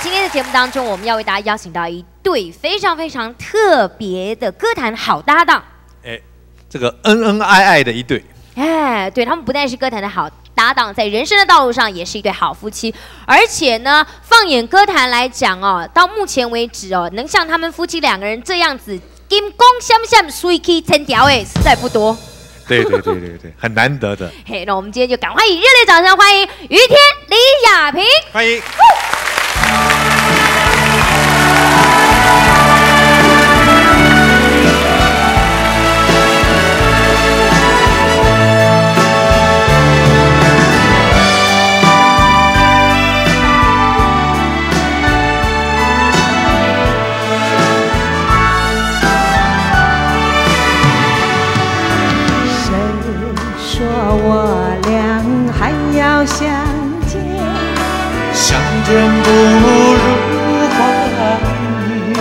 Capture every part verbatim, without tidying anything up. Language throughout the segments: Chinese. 今天的节目当中，我们要为大家邀请到一对非常非常特别的歌坛好搭档。哎，这个恩恩爱爱的一对。哎，对他们不但是歌坛的好搭档，在人生的道路上也是一对好夫妻。而且呢，放眼歌坛来讲哦，到目前为止哦，能像他们夫妻两个人这样子金光闪闪、水气千条哎，实在不多。对对对对对，很难得的。嘿，那我们今天就赶快以热烈掌声欢迎于天、李雅萍，欢迎。 谁说我俩还要相见？相见不如。 爱的情意，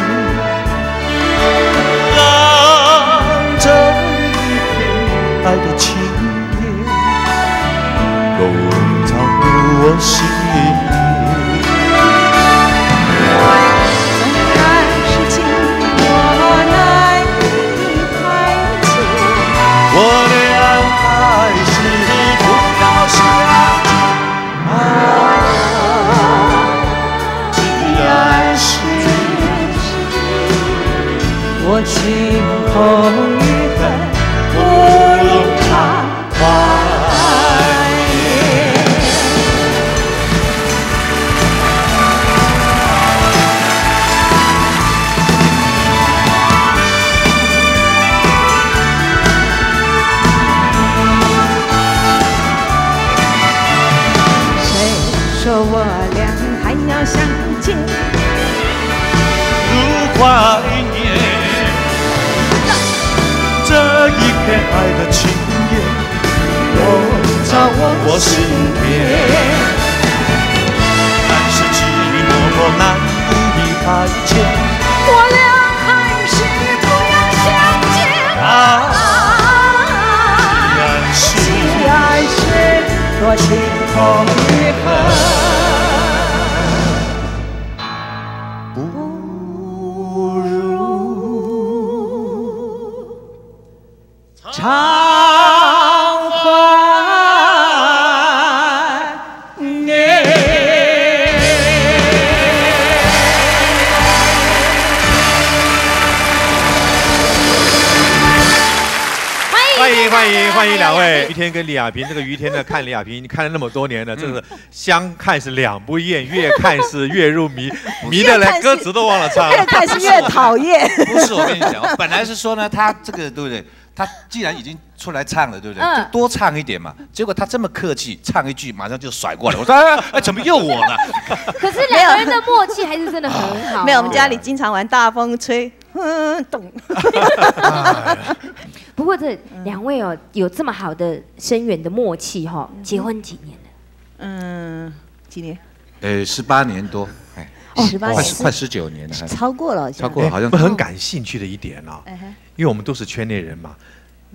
都隐藏入我心里。纵然是经过难以排解，我俩还是不要相见。啊，既然是我情投意。 怀念这一片爱的情缘，笼罩我身边。但是寂寞我难以排解，我俩还是不要相见。啊，既然是既然是多情同一刻。 常怀念。欢迎欢迎欢迎两位，于天跟李雅萍。这个于天呢，看李雅萍，你看了那么多年了，真是相看是两不厌，越看是越入迷，迷得连歌词都忘了唱。越看是越讨厌。不是我跟你讲，我本来是说呢，他这个对不对？ 他既然已经出来唱了，对不对？嗯、就多唱一点嘛。结果他这么客气，唱一句马上就甩过来。我说、啊啊、怎么又我呢？可是两个人的默契还是真的很好、哦。没有，我们家里经常玩大风吹，嗯，懂。不过这两位哦，有这么好的深远的默契哈、哦，结婚几年了？嗯，几年？呃，十八年多。 十八、哦、快十九年了，超过了，超过了，好像。我很感兴趣的一点啊，因为我们都是圈内人嘛，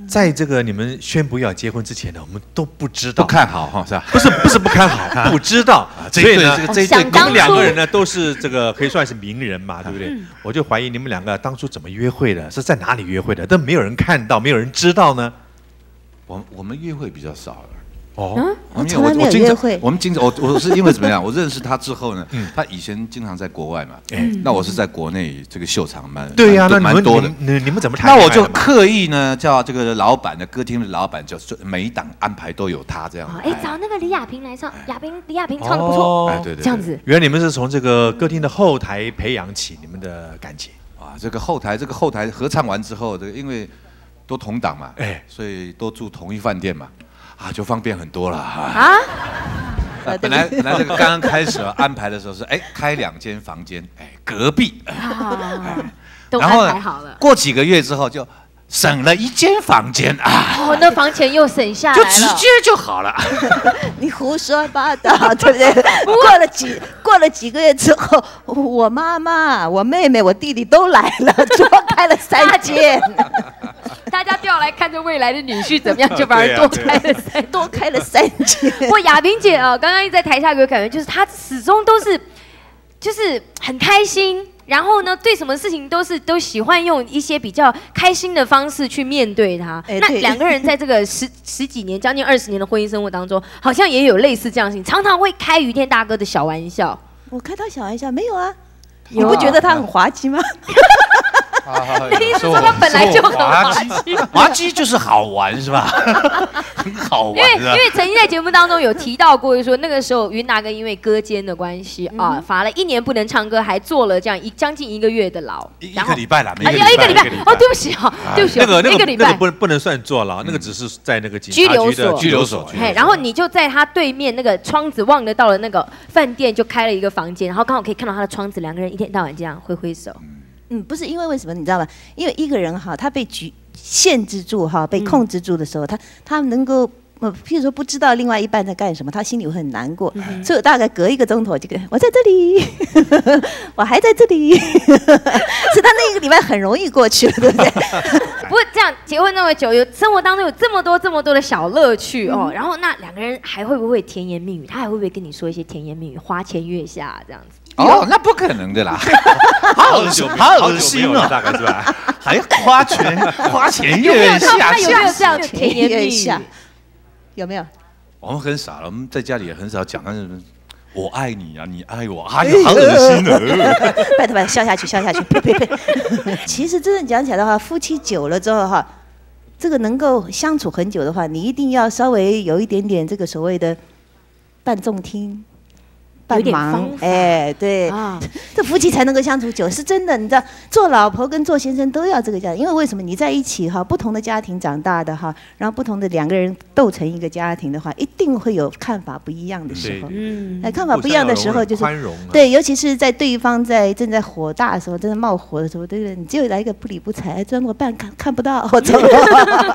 在这个你们宣布要结婚之前呢，我们都不知道，不看好哈，是吧？不是不是不看好，不知道。所以呢，这对你们两个人呢，都是这个可以算是名人嘛，对不对？我就怀疑你们两个当初怎么约会的，是在哪里约会的？但没有人看到，没有人知道呢。我我们约会比较少。 哦，我从来没有约会。我们经常，我我是因为怎么样？我认识他之后呢，他以前经常在国外嘛，那我是在国内这个秀场嘛，对呀，那蛮多的。你你们怎么谈？那我就刻意呢，叫这个老板的歌厅的老板，就每一档安排都有他这样。哎，找那个李雅萍来唱，雅萍李雅萍唱的不错，哎对对，这样子。原来你们是从这个歌厅的后台培养起你们的感情啊！这个后台，这个后台合唱完之后，这个因为都同档嘛，哎，所以都住同一饭店嘛。 啊，就方便很多了啊！啊本来本来这个刚刚开始安排的时候是哎开两间房间哎隔壁，啊、都安排好了。过几个月之后就省了一间房间啊！哦，那房钱又省下来了，就直接就好了。你胡说八道，对不对？过了几过了几个月之后，我妈妈、我妹妹、我弟弟都来了，就开了三间。大家都要来看这未来的女婿怎么样，就反而多开了三、啊啊、多开了三千。不过雅萍姐啊，刚刚一在台下给我感觉就是她始终都是就是很开心，然后呢，对什么事情都是都喜欢用一些比较开心的方式去面对它。欸、那两个人在这个十十几年、将近二十年的婚姻生活当中，好像也有类似这样的事情，常常会开于天大哥的小玩笑。我开他小玩笑没有啊？有啊，你不觉得他很滑稽吗？你意思说他本来就很滑稽，滑稽就是好玩是吧？很好玩。因为因为曾经在节目当中有提到过，说那个时候云达哥因为割肩的关系啊，罚了一年不能唱歌，还坐了这样一将近一个月的牢。一个礼拜啦，没有一个礼拜。哦，对不起啊，对不起。那个那个那个不不能算坐牢，那个只是在那个拘留所。拘留所。嘿，然后你就在他对面那个窗子望得到了那个饭店，就开了一个房间，然后刚好可以看到他的窗子，两个人一天到晚这样挥挥手。 嗯，不是因为为什么你知道吗？因为一个人哈，他被局限制住哈，被控制住的时候，嗯、他他能够呃，譬如说不知道另外一半在干什么，他心里会很难过。嗯、所以大概隔一个钟头，这个我在这里，我还在这里，所以他那一个礼拜很容易过去了，对不对？不过这样结婚那么久，有生活当中有这么多这么多的小乐趣、嗯、哦。然后那两个人还会不会甜言蜜语？他还会不会跟你说一些甜言蜜语、花前月下这样子？ 哦，那不可能的啦！好恶心，好恶心啊，大概是吧？还花钱，花前月下，有没有这样甜言蜜语？有没有？我们很傻了，我们在家里也很少讲，但是我爱你啊，你爱我，哎呦，好恶心的！拜托拜托，笑下去，笑下去，呸呸呸！其实真正讲起来的话，夫妻久了之后哈，这个能够相处很久的话，你一定要稍微有一点点这个所谓的半中听。 有点忙，哎，对，啊、这夫妻才能够相处久，是真的。你知道，做老婆跟做先生都要这个样，因为为什么你在一起哈，不同的家庭长大的哈，然后不同的两个人斗成一个家庭的话，一定会有看法不一样的时候。嗯，哎，看法不一样的时候就是宽容、啊、对，尤其是在对方在正在火大的时候，正在冒火的时候，对不对？你就来一个不理不睬，钻个半看看不到，我走了。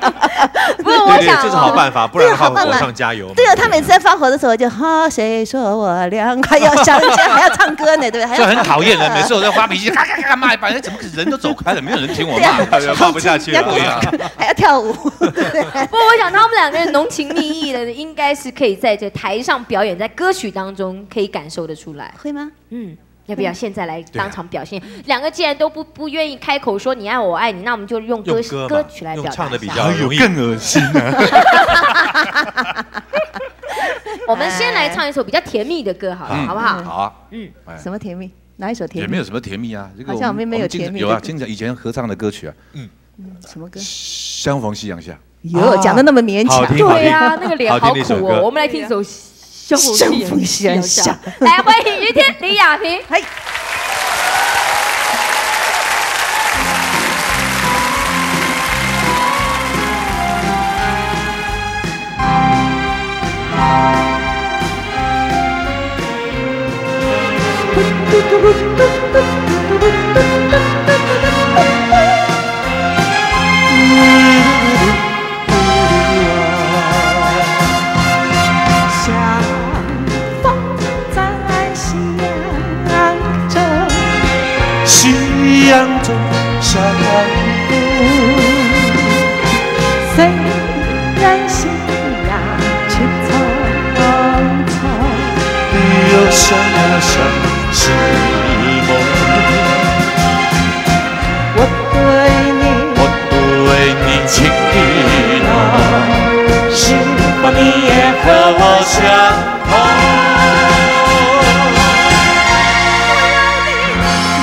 不是，我想这是好办法，不然他火上加油。对啊，他每次在发火的时候就哈，谁说我两个。 还要想人家还要唱歌呢，对不对？就很讨厌人，每次我在发脾气，咔咔咔骂一把，怎么人都走开了，没有人听我骂，骂不下去了，对呀，还要跳舞。不，我想他们两个人浓情蜜意的，应该是可以在这台上表演，在歌曲当中可以感受得出来，会吗？嗯，要不要现在来当场表现？两个既然都不不愿意开口说你爱我爱你，那我们就用歌歌曲来表达，唱的比较容易，更恶心啊。 我们先来唱一首比较甜蜜的歌，好了，好不好？好啊，嗯，什么甜蜜？哪一首甜蜜？也没有什么甜蜜啊，好像我们没有甜蜜。有啊，经常以前合唱的歌曲啊，嗯，什么歌？相逢夕阳下。哟，讲的那么勉强。对呀，那个脸好苦哦。我们来听一首相逢夕阳下。来，欢迎于天、李雅萍。 相逢在夕阳中，夕阳中相逢，虽然夕阳却匆匆，又想又想。 是梦，我对你，我对你情意浓，希望你也和我相同。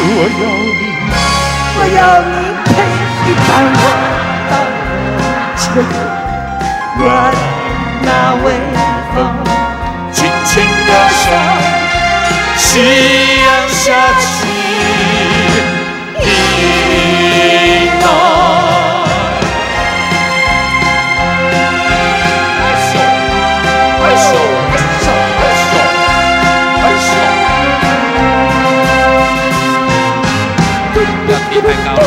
我要你，我要你陪你伴我到前，我那微风轻轻地说。 夕阳下起一浓，爱手，爱手，爱手，爱手，爱手。不要低太高了。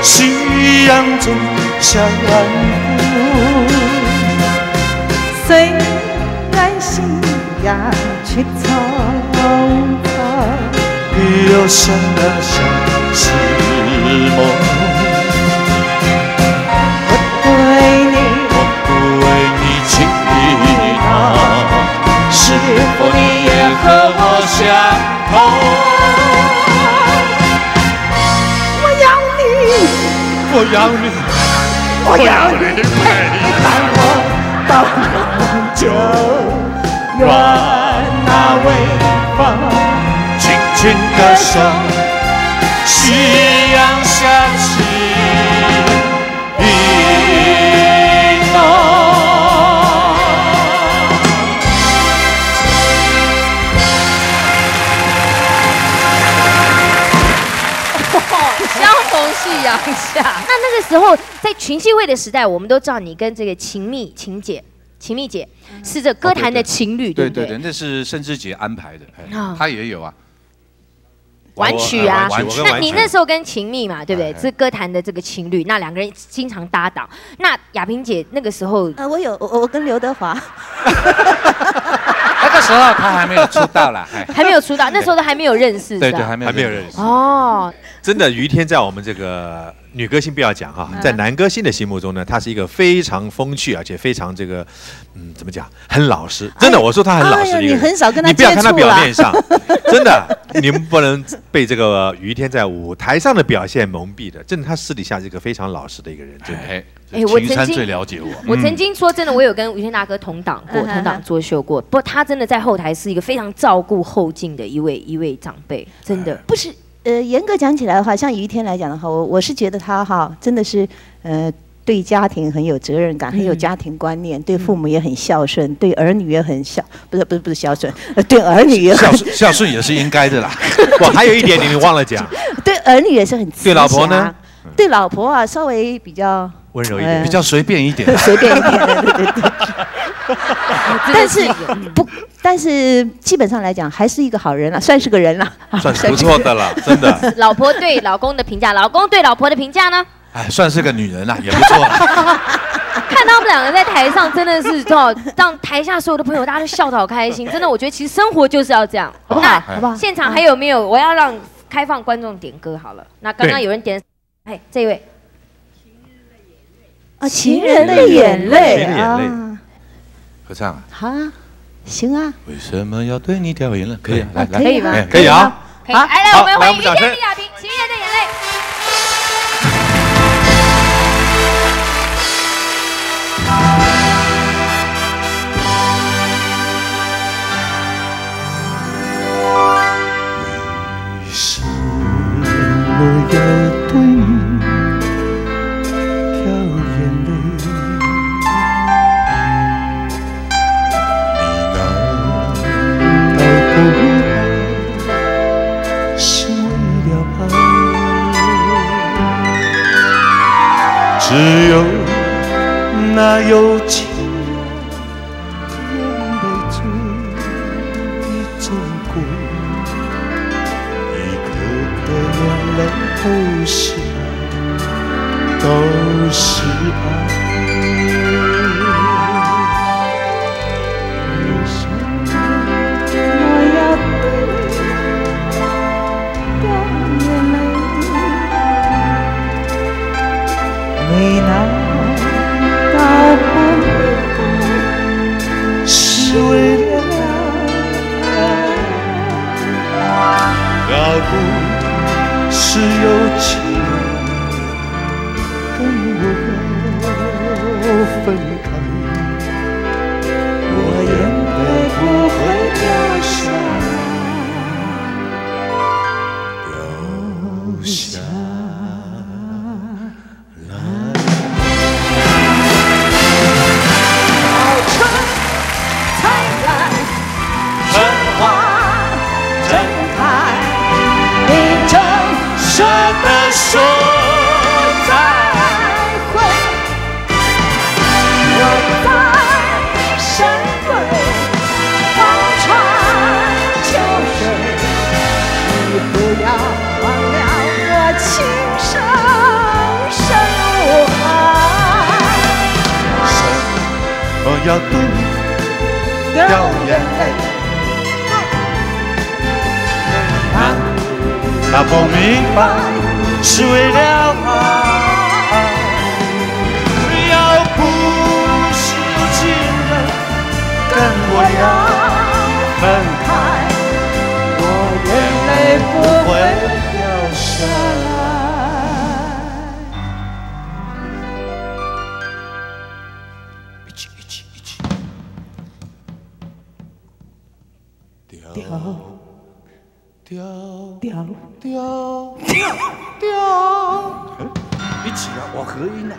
夕阳中相逢，虽然夕阳却匆匆。留下的伤是梦。我不爱你，我不为你经历到，是否你也和我相同？我要你，我要你，我要你陪伴我到永久，愿那微风。 轻轻歌声，夕阳下起云浓。相逢夕阳下。那那个时候，在群戏会的时代，我们都知道你跟这个秦宓、秦姐。 秦宓姐是这歌坛的情侣，对对对，那是甚至姐安排的，她也有啊，玩曲啊。那你那时候跟秦宓嘛，对不对？是歌坛的这个情侣，那两个人经常搭档。那雅萍姐那个时候，呃，我有我我跟刘德华，那个时候他还没有出道啦，还没有出道，那时候都还没有认识，对对，还没有还没有认识。哦，真的，于天在我们这个。 女歌星不要讲哈，在男歌星的心目中呢，她是一个非常风趣，而且非常这个，嗯，怎么讲，很老实。真的，我说她很老实。你很少跟她接触了。你不要看她表面上，真的，你们不能被这个于天在舞台上的表现蒙蔽的。真的，她私底下是一个非常老实的一个人。真的。哎，我曾经最了解我。我曾经说真的，我有跟于天大哥同档过，同档作秀过。不过他真的在后台是一个非常照顾后进的一位一位长辈，真的不是。 呃，严格讲起来的话，像于天来讲的话，我我是觉得他哈，真的是呃，对家庭很有责任感，很有家庭观念，对父母也很孝顺，对儿女也很孝，不是不是不是孝顺，对儿女也很孝顺也是应该的啦。我还有一点你忘了讲，对儿女也是很对老婆呢，对老婆啊稍微比较温柔一点，比较随便一点，随便一点，对对对。但是不。 但是基本上来讲，还是一个好人了，算是个人了，算是不错的了，真的。老婆对老公的评价，老公对老婆的评价呢？哎，算是个女人了，也不错。看他们两个在台上，真的是哦，让台下所有的朋友大家都笑得好开心。真的，我觉得其实生活就是要这样，好不好？好不好？现场还有没有？我要让开放观众点歌好了。那刚刚有人点，哎，这位。啊，情人的眼泪啊。合唱啊。好啊。 行啊，为什么要对你掉眼泪？可以，来来，可以吧？可以啊，好，来来，我们欢迎于天跟雅萍，《情人的眼泪》。为什么要对你掉眼泪？ 只有那有情人眼泪醉的中国，一颗颗眼泪都是都是爱。为什么我要对你掉眼泪？ 你难道不明白是为了爱？要不是有情跟我分开，我眼泪不会掉下，掉下。 说再会，我在深闺望穿秋水，你不要忘了我情深深无憾。为什么要对你掉眼泪？他不明白是为了爱。要不是情人跟我要分开，我眼泪不会掉下来。掉。 掉掉掉掉掉！你起来，我合音了。